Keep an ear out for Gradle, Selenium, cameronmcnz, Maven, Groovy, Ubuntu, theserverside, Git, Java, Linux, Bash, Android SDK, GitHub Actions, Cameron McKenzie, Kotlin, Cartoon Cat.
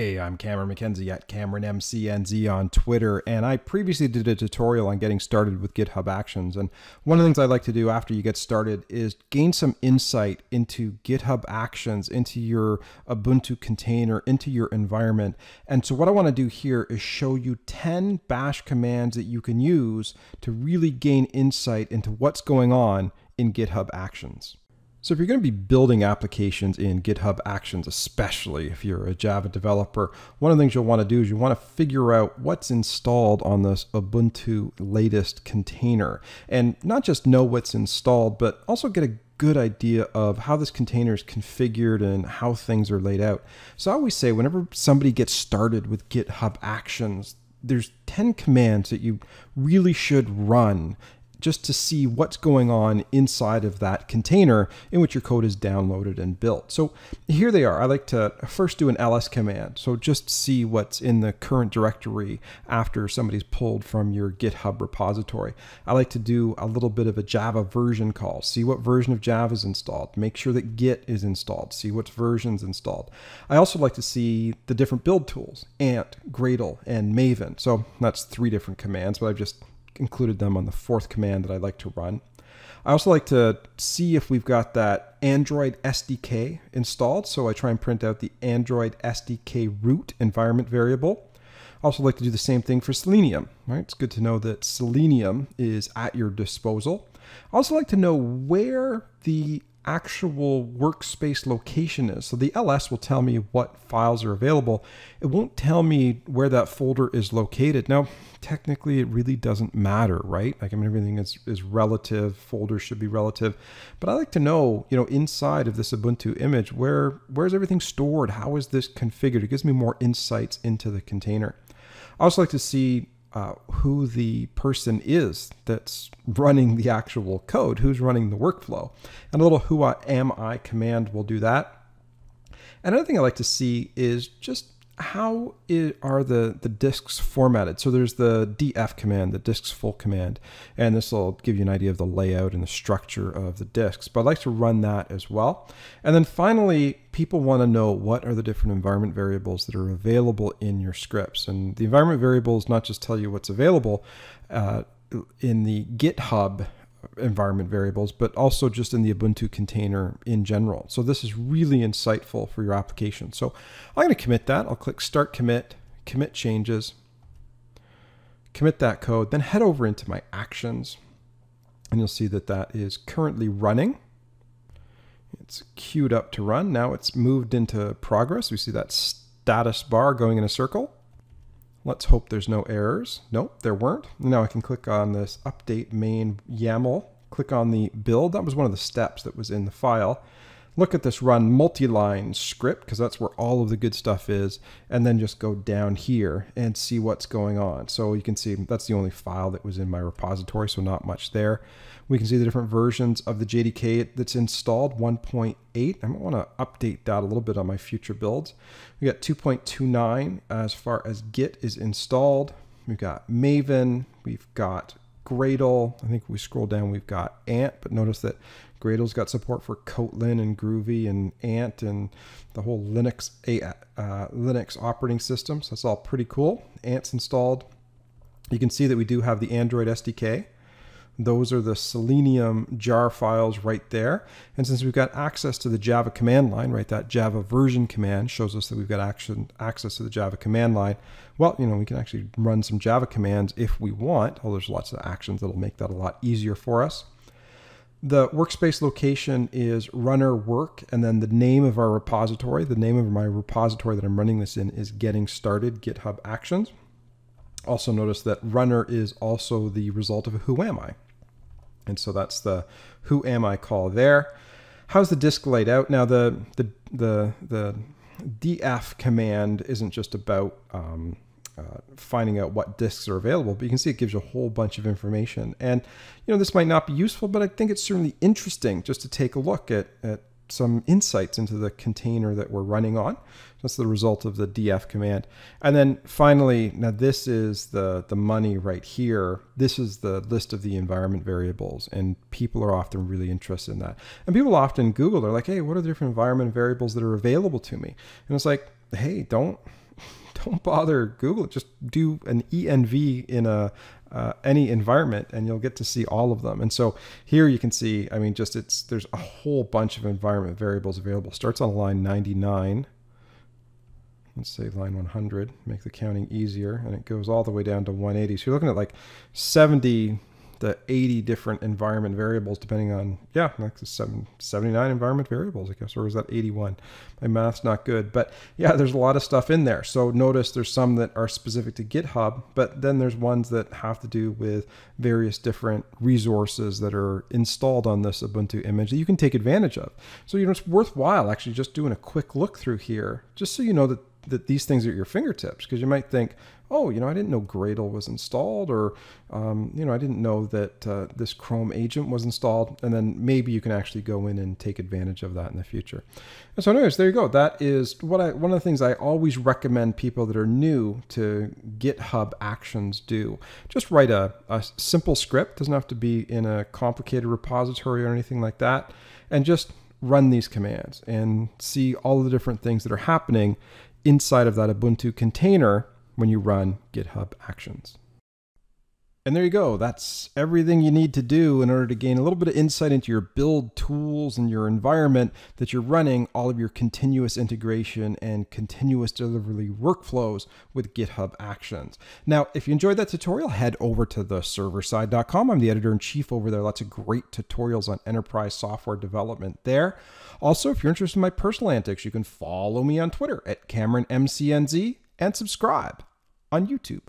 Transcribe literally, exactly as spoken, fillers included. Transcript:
Hey, I'm Cameron McKenzie at Cameron M C N Z on Twitter, and I previously did a tutorial on getting started with GitHub Actions. And one of the things I like to do after you get started is gain some insight into GitHub Actions, into your Ubuntu container, into your environment. And so what I want to do here is show you ten Bash commands that you can use to really gain insight into what's going on in GitHub Actions. So if you're going to be building applications in GitHub Actions, especially if you're a Java developer, one of the things you'll want to do is you want to figure out what's installed on this Ubuntu latest container. And not just know what's installed, but also get a good idea of how this container is configured and how things are laid out. So I always say whenever somebody gets started with GitHub Actions, there's ten commands that you really should run just to see what's going on inside of that container in which your code is downloaded and built. So here they are. I like to first do an L S command. So just see what's in the current directory after somebody's pulled from your GitHub repository. I like to do a little bit of a Java version call. See what version of Java is installed. Make sure that Git is installed. See what version's installed. I also like to see the different build tools, Ant, Gradle, and Maven. So that's three different commands, but I've just included them on the fourth command that I like to run. I also like to see if we've got that Android S D K installed. So I try and print out the Android S D K root environment variable. I also like to do the same thing for Selenium, right? It's good to know that Selenium is at your disposal. I also like to know where the actual workspace location is. So the L S will tell me what files are available. It won't tell me where that folder is located. Now, technically it really doesn't matter, right? Like, I mean, everything is, is relative. Folders should be relative. But I like to know, you know, inside of this Ubuntu image, where, where's everything stored? How is this configured? It gives me more insights into the container. I also like to see Uh, who the person is that's running the actual code, who's running the workflow. And a little who I am I command will do that. And another thing I like to see is just how it, are the, the disks formatted. So there's the D F command, the disks full command, and this will give you an idea of the layout and the structure of the disks. But I'd like to run that as well. And then finally, people want to know what are the different environment variables that are available in your scripts. And the environment variables not just tell you what's available uh, in the GitHub environment variables, but also just in the Ubuntu container in general. So this is really insightful for your application. So I'm going to commit that. I'll click Start Commit, Commit Changes, commit that code, then head over into my Actions, and you'll see that that is currently running. It's queued up to run. Now it's moved into progress. We see that status bar going in a circle. Let's hope there's no errors. Nope, there weren't. Now I can click on this update main YAML, click on the build. That was one of the steps that was in the file. Look at this run multi-line script, because that's where all of the good stuff is, and then just go down here and see what's going on. So you can see that's the only file that was in my repository, so not much there. We can see the different versions of the J D K that's installed, one point eight. I might want to update that a little bit on my future builds. We got two point two nine as far as Git is installed. We've got Maven, we've got Gradle. I think if we scroll down, we've got Ant, but notice that Gradle's got support for Kotlin and Groovy and Ant and the whole Linux uh, Linux operating systems. That's all pretty cool. Ant's installed. You can see that we do have the Android S D K. Those are the Selenium jar files right there. And since we've got access to the Java command line, right, that Java version command shows us that we've got action, access to the Java command line. Well, you know, we can actually run some Java commands if we want. Oh, there's lots of actions that'll make that a lot easier for us. The workspace location is runner work, and then the name of our repository, the name of my repository that I'm running this in is Getting Started GitHub Actions. Also notice that runner is also the result of a who am I. And so that's the who am I call there. How's the disk laid out? Now the the the, the D F command isn't just about um, uh, finding out what disks are available, but you can see it gives you a whole bunch of information. And you know, this might not be useful, but I think it's certainly interesting just to take a look at, at some insights into the container that we're running on. That's the result of the D F command. And then finally, now this is the, the money right here. This is the list of the environment variables, and people are often really interested in that. And people often Google, they're like, hey, what are the different environment variables that are available to me? And it's like, hey, don't don't bother Google it. Just do an E N V in a uh, any environment, and you'll get to see all of them. And so here you can see, I mean, just it's there's a whole bunch of environment variables available. Starts on line ninety-nine. Let's say line one hundred, make the counting easier, and it goes all the way down to one eighty. So you're looking at like seventy to eighty different environment variables, depending on, yeah, like the seventy-nine environment variables, I guess, or was that eighty-one? My math's not good, but yeah, there's a lot of stuff in there. So notice there's some that are specific to GitHub, but then there's ones that have to do with various different resources that are installed on this Ubuntu image that you can take advantage of. So, you know, it's worthwhile actually just doing a quick look through here, just so you know that that these things are at your fingertips, because you might think, oh, you know, I didn't know Gradle was installed, or, um, you know, I didn't know that uh, this Chrome agent was installed. And then maybe you can actually go in and take advantage of that in the future. And so anyways, there you go. That is what I, one of the things I always recommend people that are new to GitHub Actions do. Just write a, a simple script. Doesn't have to be in a complicated repository or anything like that. And just run these commands and see all the different things that are happening inside of that Ubuntu container when you run GitHub Actions. And there you go. That's everything you need to do in order to gain a little bit of insight into your build tools and your environment that you're running all of your continuous integration and continuous delivery workflows with GitHub Actions. Now, if you enjoyed that tutorial, head over to the server side dot com. I'm the editor-in-chief over there. Lots of great tutorials on enterprise software development there. Also, if you're interested in my personal antics, you can follow me on Twitter at Cameron M C N Z and subscribe on YouTube.